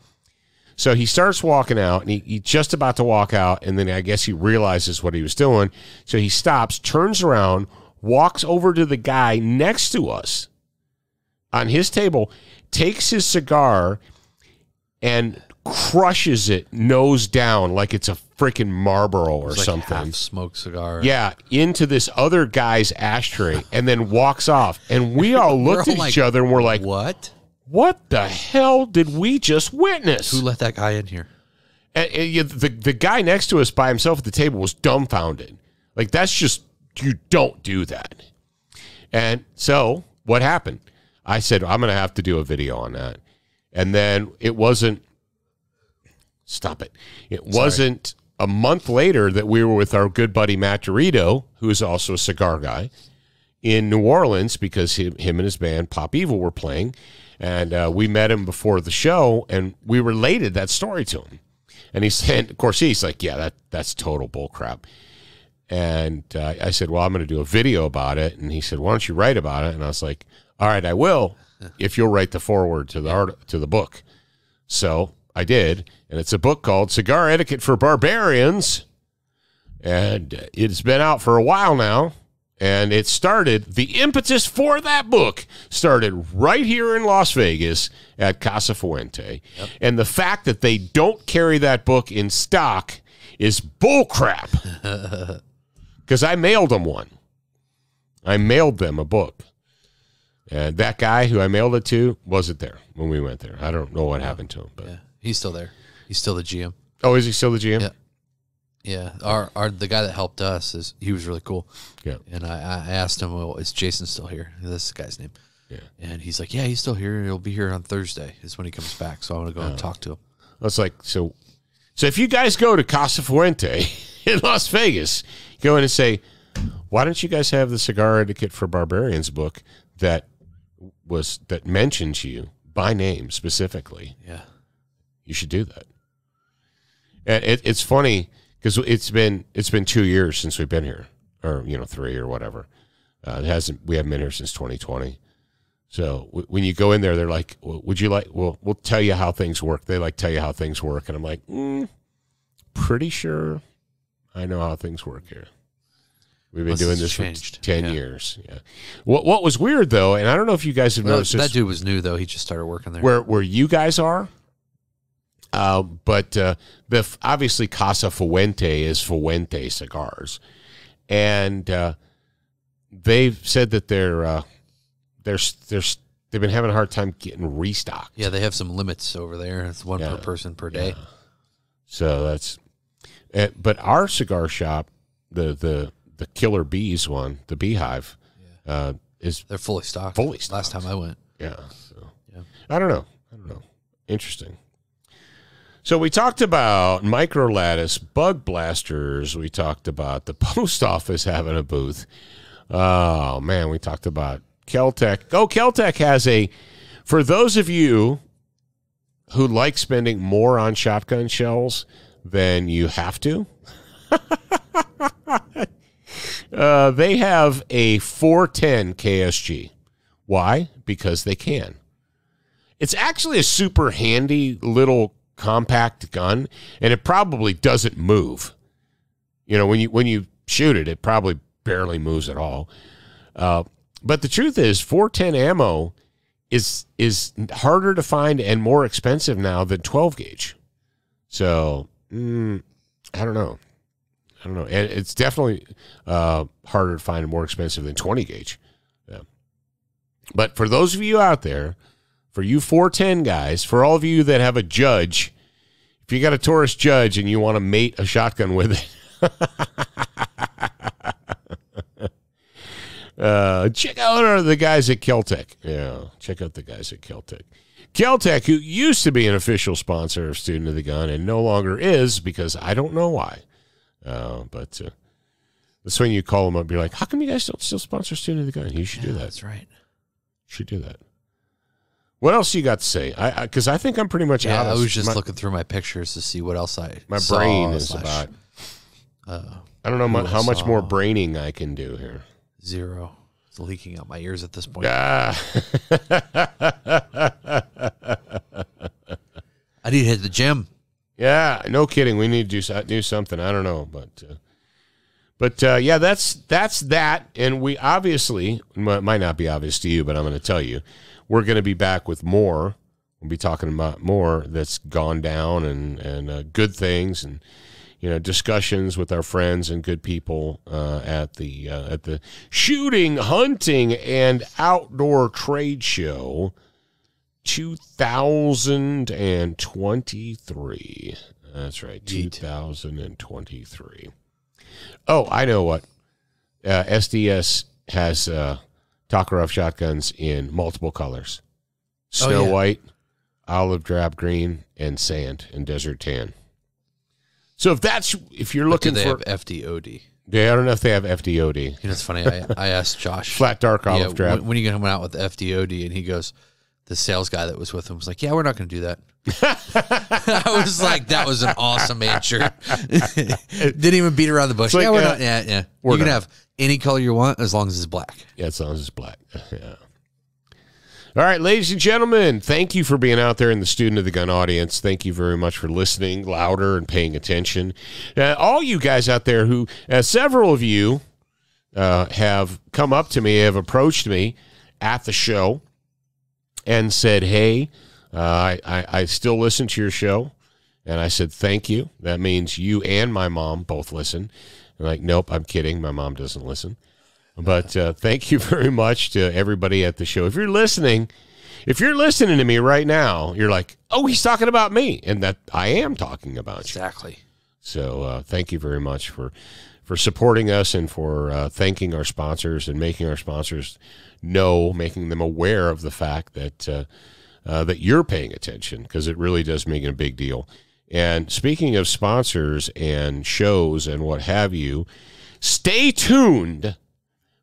So he starts walking out, and he, he's just about to walk out, and then I guess he realizes what he was doing. So he stops, turns around, walks over to the guy next to us on his table, takes his cigar, and crushes it nose down like it's a freaking Marlboro or it's something. Like half smoked cigar. Yeah, into this other guy's ashtray, and then walks off. And we all looked all at like, each other, and we're like, what? What the hell did we just witness? Who let that guy in here? And, and the, the guy next to us by himself at the table was dumbfounded. Like, that's just, you don't do that. And so what happened? I said, I'm going to have to do a video on that. And then it wasn't, stop it. It Sorry. wasn't a month later that we were with our good buddy Matt Dorito, who is also a cigar guy, in New Orleans because him, him and his band Pop Evil were playing. And uh, we met him before the show, and we related that story to him. And he said, of course, he's like, yeah, that that's total bull crap. And uh, I said, well, I'm going to do a video about it. And he said, why don't you write about it? And I was like, all right, I will if you'll write the foreword to the, art to the book. So I did, and it's a book called Cigar Etiquette for Barbarians. And it's been out for a while now. And it started, the impetus for that book started right here in Las Vegas at Casa Fuente. Yep. And the fact that they don't carry that book in stock is bullcrap. Because I mailed them one. I mailed them a book. And that guy who I mailed it to wasn't there when we went there. I don't know what happened to him. But yeah. He's still there. He's still the G M. Oh, is he still the G M? Yeah. Yeah, our our the guy that helped us is he was really cool. Yeah, and I, I asked him, "Well, is Jason still here?" That's the guy's name. Yeah. And he's like, yeah, he's still here. He'll be here on Thursday is when he comes back. So I want to go oh. and talk to him. That's like, so, so if you guys go to Casa Fuente in Las Vegas, go in and say, why don't you guys have the Cigar Etiquette for Barbarians book that was, that mentions you by name specifically? Yeah. You should do that. And it, it's funny because it's been, it's been two years since we've been here, or, you know, three or whatever. Uh, it hasn't, we haven't been here since twenty twenty. So w when you go in there, they're like, well, would you like, well, we'll tell you how things work. They like tell you how things work. And I'm like, mm, pretty sure I know how things work here. We've been Unless doing this changed. for ten yeah. years. Yeah. What, what was weird though, and I don't know if you guys have well, noticed that this, dude was new though. He just started working there. Where, where you guys are. Uh, but uh, the, obviously Casa Fuente is Fuente Cigars. And uh, they've said that they're, uh, they're, they're, they've been having a hard time getting restocked. Yeah, they have some limits over there. It's one yeah. per person per day. Yeah. So that's, uh, but our cigar shop, the, the, the Killer Bees one, the Beehive, yeah. uh, is they're fully stocked. Fully stocked. Last time I went. Yeah. So. yeah. I don't know. I don't know. Interesting. So we talked about micro lattice bug blasters. We talked about the post office having a booth. Oh man, we talked about Kel-Tec. Oh, Kel-Tec has a, for those of you who like spending more on shotgun shells than you have to, uh, they have a four ten K S G. Why? Because they can. It's actually a super handy little compact gun, and it probably doesn't move. You know, when you when you shoot it, it probably barely moves at all. Uh, but the truth is, four ten ammo is is harder to find and more expensive now than twelve gauge. So mm, I don't know, I don't know, and it's definitely uh, harder to find and more expensive than twenty gauge. Yeah. But for those of you out there, for you four ten guys, for all of you that have a judge, if you got a Taurus judge and you want to mate a shotgun with it, uh, check out the guys at Kel-Tec. Yeah, check out the guys at Kel-Tec. Kel-Tec, who used to be an official sponsor of Student of the Gun and no longer is because I don't know why. Uh, but uh, that's when you call them up and be like, how come you guys don't still sponsor Student of the Gun? You should yeah, do that. That's right. You should do that. What else you got to say? I because I, I think I'm pretty much yeah, out. Of, I was just my, looking through my pictures to see what else I. My saw brain is slash, about. Uh, I don't know my, how much more braining I can do here. Zero. It's leaking out my ears at this point. Ah. I need to hit the gym. Yeah, no kidding. We need to do do something. I don't know, but uh, but uh, yeah, that's that's that. And we obviously might not be obvious to you, but I'm going to tell you. We're going to be back with more. We'll be talking about more that's gone down and, and uh, good things and, you know, discussions with our friends and good people uh, at the uh, at the Shooting, Hunting, and Outdoor Trade Show two thousand twenty-three. That's right, Yeet. two thousand twenty-three. Oh, I know what. Uh, S D S has... Uh, Tokarev shotguns in multiple colors. Snow oh, yeah. white, olive drab green, and sand and desert tan. So if that's if you're looking do they for have F D O D. Yeah, I don't know if they have F D O D. You know, it's funny. I, I asked Josh. Flat dark olive yeah, drab. When, when are you gonna come out with F D O D? And he goes, the sales guy that was with him was like, yeah, we're not gonna do that. I was like, that was an awesome answer. Didn't even beat around the bush. Like, yeah, we're uh, not yeah, yeah. We're you can not. have any color you want, as long as it's black. Yeah, as long as it's black. Yeah. All right, ladies and gentlemen, thank you for being out there in the Student of the Gun audience. Thank you very much for listening louder and paying attention. Uh, all you guys out there who, uh, several of you uh, have come up to me, have approached me at the show and said, hey, uh, I, I, I still listen to your show. And I said, thank you. That means you and my mom both listen. Like, nope, I'm kidding. My mom doesn't listen. But uh, thank you very much to everybody at the show. If you're listening, if you're listening to me right now, you're like, oh, he's talking about me. And that I am talking about you. Exactly. So uh, thank you very much for for supporting us and for uh, thanking our sponsors and making our sponsors know, making them aware of the fact that uh, uh, that you're paying attention, because it really does make it a big deal. And speaking of sponsors and shows and what have you, stay tuned,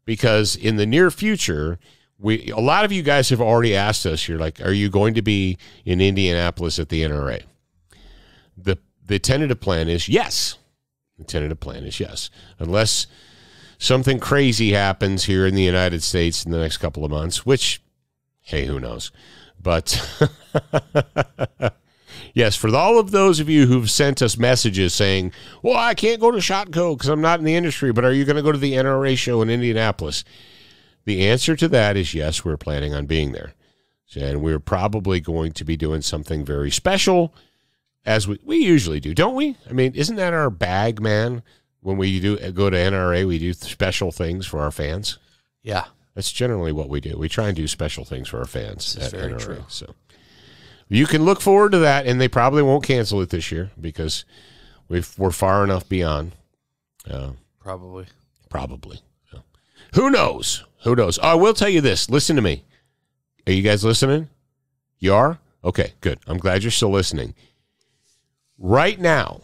because in the near future, we a lot of you guys have already asked us, you're like, are you going to be in Indianapolis at the N R A? The the tentative plan is yes. The tentative plan is yes. Unless something crazy happens here in the United States in the next couple of months, which, hey, who knows? But yes, for all of those of you who've sent us messages saying, well, I can't go to SHOT Show because I'm not in the industry, but are you going to go to the N R A show in Indianapolis? The answer to that is yes, we're planning on being there. And we're probably going to be doing something very special, as we, we usually do, don't we? I mean, isn't that our bag, man? When we do go to N R A, we do special things for our fans. Yeah. That's generally what we do. We try and do special things for our fans at N R A. Very true. So you can look forward to that, and they probably won't cancel it this year because we've, we're far enough beyond. Uh, probably. Probably. Yeah. Who knows? Who knows? Oh, I will tell you this. Listen to me. Are you guys listening? You are? Okay, good. I'm glad you're still listening. Right now,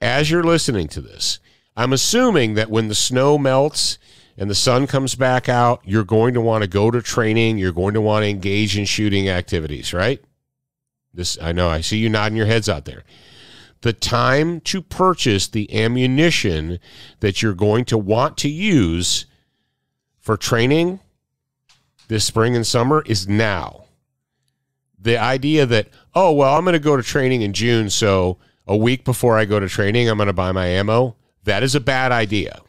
as you're listening to this, I'm assuming that when the snow melts and the sun comes back out, you're going to want to go to training. You're going to want to engage in shooting activities, right? This, I know, I see you nodding your heads out there. The time to purchase the ammunition that you're going to want to use for training this spring and summer is now. The idea that, oh, well, I'm going to go to training in June, so a week before I go to training, I'm going to buy my ammo, that is a bad idea.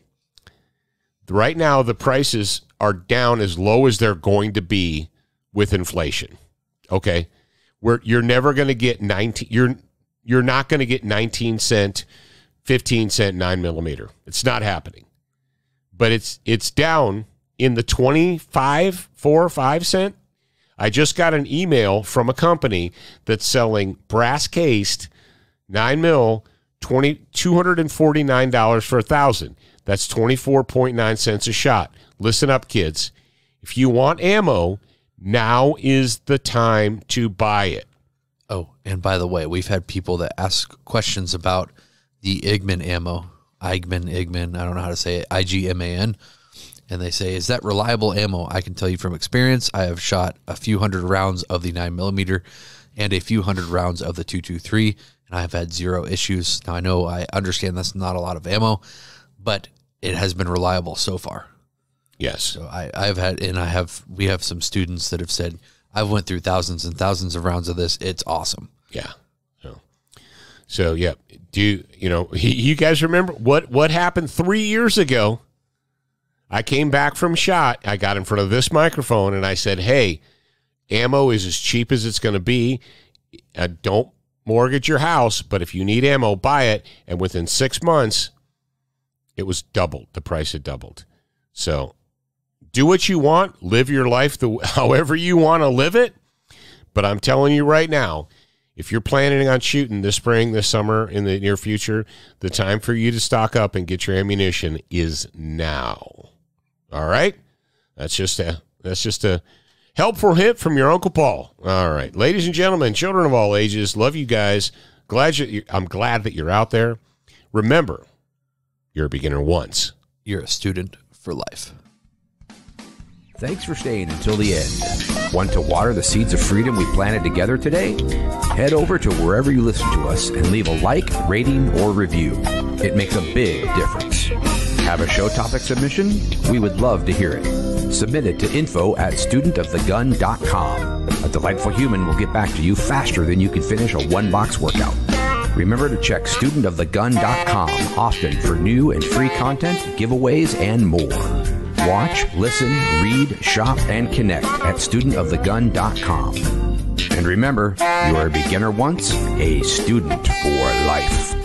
Right now, the prices are down as low as they're going to be with inflation, okay? We're, you're never going to get nineteen, you're, you're not going to get nineteen cent, fifteen cent, nine millimeter. It's not happening. But it's it's down in the twenty-five, four, five cent. I just got an email from a company that's selling brass cased nine mil, two hundred forty-nine dollars for a thousand. That's twenty-four point nine cents a shot. Listen up, kids. If you want ammo, now is the time to buy it. Oh, and by the way, we've had people that ask questions about the Igman ammo. Igman, Igman, I don't know how to say it, I G M A N. And they say, is that reliable ammo? I can tell you from experience, I have shot a few hundred rounds of the nine millimeter and a few hundred rounds of the two twenty-three, and I have had zero issues. Now, I know, I understand that's not a lot of ammo, but it has been reliable so far. Yes. So I, I've had, and I have, we have some students that have said, I've went through thousands and thousands of rounds of this. It's awesome. Yeah. So, yeah, do you, you know, you guys remember what, what happened three years ago? I came back from SHOT. I got in front of this microphone and I said, hey, ammo is as cheap as it's going to be. Uh, don't mortgage your house, but if you need ammo, buy it. And within six months, it was doubled. The price had doubled. So do what you want. Live your life the, however you want to live it. But I'm telling you right now, if you're planning on shooting this spring, this summer, in the near future, the time for you to stock up and get your ammunition is now. All right? That's just a, that's just a helpful hint from your Uncle Paul. All right. Ladies and gentlemen, children of all ages, love you guys. Glad you, I'm glad that you're out there. Remember, you're a beginner once. You're a student for life. Thanks for staying until the end. Want to water the seeds of freedom we planted together today? Head over to wherever you listen to us and leave a like, rating, or review. It makes a big difference. Have a show topic submission? We would love to hear it. Submit it to info at student of the gun dot com. A delightful human will get back to you faster than you can finish a one-box workout. Remember to check student of the gun dot com often for new and free content, giveaways, and more. Watch, listen, read, shop, and connect at student of the gun dot com. And remember, you are a beginner once, a student for life.